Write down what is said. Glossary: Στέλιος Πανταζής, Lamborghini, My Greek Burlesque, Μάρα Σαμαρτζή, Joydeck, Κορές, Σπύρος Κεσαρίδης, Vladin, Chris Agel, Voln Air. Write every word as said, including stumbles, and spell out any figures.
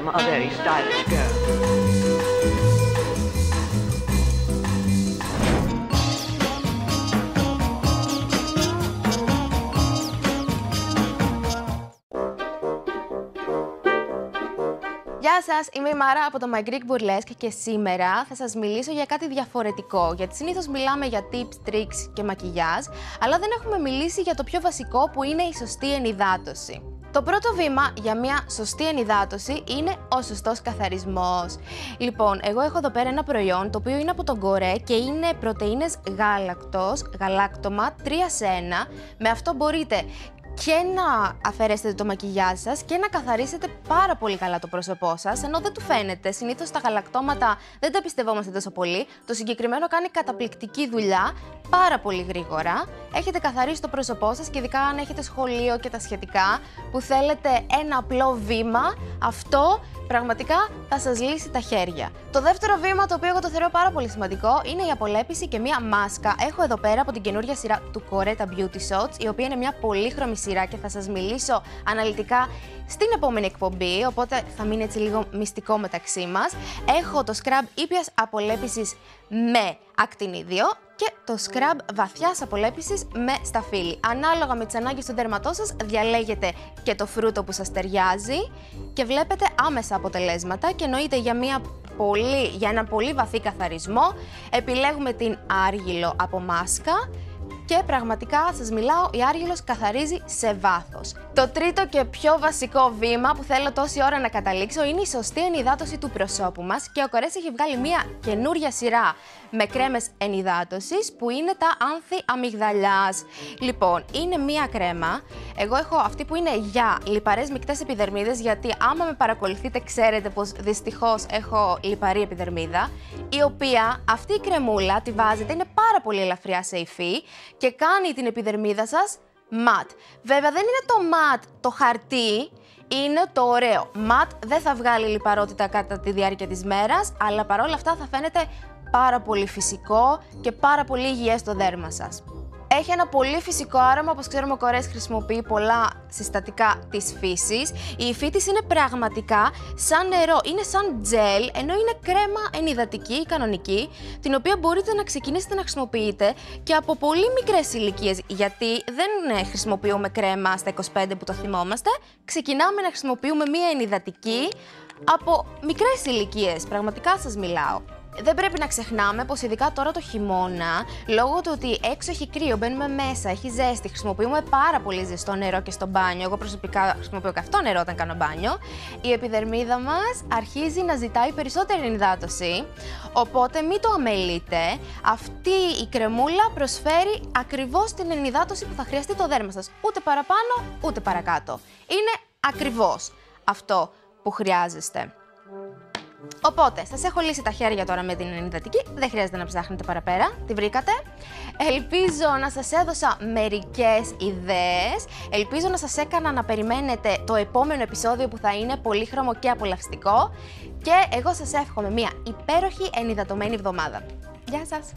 am a very stylish girl. Γεια σας, είμαι η Μάρα από το My Greek Burlesque και σήμερα θα σας μιλήσω για κάτι διαφορετικό. Γιατί συνήθως μιλάμε για tips, tricks και μακιγιάζ, αλλά δεν έχουμε μιλήσει για το πιο βασικό που είναι η σωστή ενυδάτωση. Το πρώτο βήμα για μια σωστή ενυδάτωση είναι ο σωστός καθαρισμός. Λοιπόν, εγώ έχω εδώ πέρα ένα προϊόν το οποίο είναι από τον Κορέ και είναι πρωτεΐνες γάλακτος, γαλάκτομα τρία σε ένα. Με αυτό μπορείτε και να αφαιρέσετε το μακιγιάζ σας και να καθαρίσετε πάρα πολύ καλά το πρόσωπό σας, ενώ δεν του φαίνεται. Συνήθως τα γαλακτώματα δεν τα εμπιστευόμαστε τόσο πολύ. Το συγκεκριμένο κάνει καταπληκτική δουλειά, πάρα πολύ γρήγορα. Έχετε καθαρίσει το πρόσωπό σας και ειδικά αν έχετε σχολείο και τα σχετικά, που θέλετε ένα απλό βήμα, αυτό πραγματικά θα σας λύσει τα χέρια. Το δεύτερο βήμα, το οποίο εγώ το θεωρώ πάρα πολύ σημαντικό, είναι η απολέπιση και μία μάσκα. Έχω εδώ πέρα από την καινούργια σειρά του Κορέ τα Beauty Shots, η οποία είναι μια πολύχρωμη σειρά και θα σας μιλήσω αναλυτικά στην επόμενη εκπομπή, οπότε θα μείνει έτσι λίγο μυστικό μεταξύ μας. Έχω το σκραμπ ήπιας απολέπισης με ακτινίδιο και το σκραμπ βαθιάς απολέπισης με σταφύλι. Ανάλογα με τις ανάγκες του δέρματός σας, διαλέγετε και το φρούτο που σας ταιριάζει και βλέπετε άμεσα αποτελέσματα και εννοείται για μια πολύ, για ένα πολύ βαθύ καθαρισμό. Επιλέγουμε την άργυλο από μάσκα και πραγματικά σας μιλάω, η άργυλος καθαρίζει σε βάθος. Το τρίτο και πιο βασικό βήμα που θέλω τόση ώρα να καταλήξω είναι η σωστή ενυδάτωση του προσώπου μας και ο Κορές έχει βγάλει μια καινούρια σειρά με κρέμες ενυδάτωσης που είναι τα άνθη αμυγδαλιάς. Λοιπόν, είναι μια κρέμα, εγώ έχω αυτή που είναι για λιπαρές μικτές επιδερμίδες, γιατί άμα με παρακολουθείτε ξέρετε πως δυστυχώς έχω λιπαρή επιδερμίδα, η οποία αυτή η κρεμούλα τη βάζετε, είναι πάρα πολύ ελαφριά σε υφή και κάνει την επιδερμίδα σας ματ. Βέβαια δεν είναι το ματ το χαρτί, είναι το ωραίο ματ, δεν θα βγάλει λιπαρότητα κατά τη διάρκεια της μέρας, αλλά παρόλα αυτά θα φαίνεται πάρα πολύ φυσικό και πάρα πολύ υγιές στο δέρμα σας. Έχει ένα πολύ φυσικό άρωμα, όπως ξέρουμε ο Κορές χρησιμοποιεί πολλά συστατικά της φύσης. Η υφή της είναι πραγματικά σαν νερό, είναι σαν τζέλ, ενώ είναι κρέμα ενυδατική, κανονική, την οποία μπορείτε να ξεκινήσετε να χρησιμοποιείτε και από πολύ μικρές ηλικίες, γιατί δεν χρησιμοποιούμε κρέμα στα είκοσι πέντε που το θυμόμαστε, ξεκινάμε να χρησιμοποιούμε μία ενυδατική από μικρές ηλικίες, πραγματικά σας μιλάω. Δεν πρέπει να ξεχνάμε πως ειδικά τώρα το χειμώνα, λόγω του ότι έξω έχει κρύο, μπαίνουμε μέσα, έχει ζέστη, χρησιμοποιούμε πάρα πολύ ζεστό νερό και στο μπάνιο. Εγώ προσωπικά χρησιμοποιώ καυτό νερό όταν κάνω μπάνιο. Η επιδερμίδα μας αρχίζει να ζητάει περισσότερη ενυδάτωση, οπότε μην το αμελείτε. Αυτή η κρεμούλα προσφέρει ακριβώς την ενυδάτωση που θα χρειαστεί το δέρμα σας. Ούτε παραπάνω, ούτε παρακάτω. Είναι ακριβώς αυτό που χρειάζεστε. Οπότε, σας έχω λύσει τα χέρια τώρα με την ενυδατική, δεν χρειάζεται να ψάχνετε παραπέρα, τη βρήκατε. Ελπίζω να σας έδωσα μερικές ιδέες, ελπίζω να σας έκανα να περιμένετε το επόμενο επεισόδιο που θα είναι πολύχρωμο και απολαυστικό και εγώ σας εύχομαι μια υπέροχη ενυδατωμένη εβδομάδα. Γεια σας!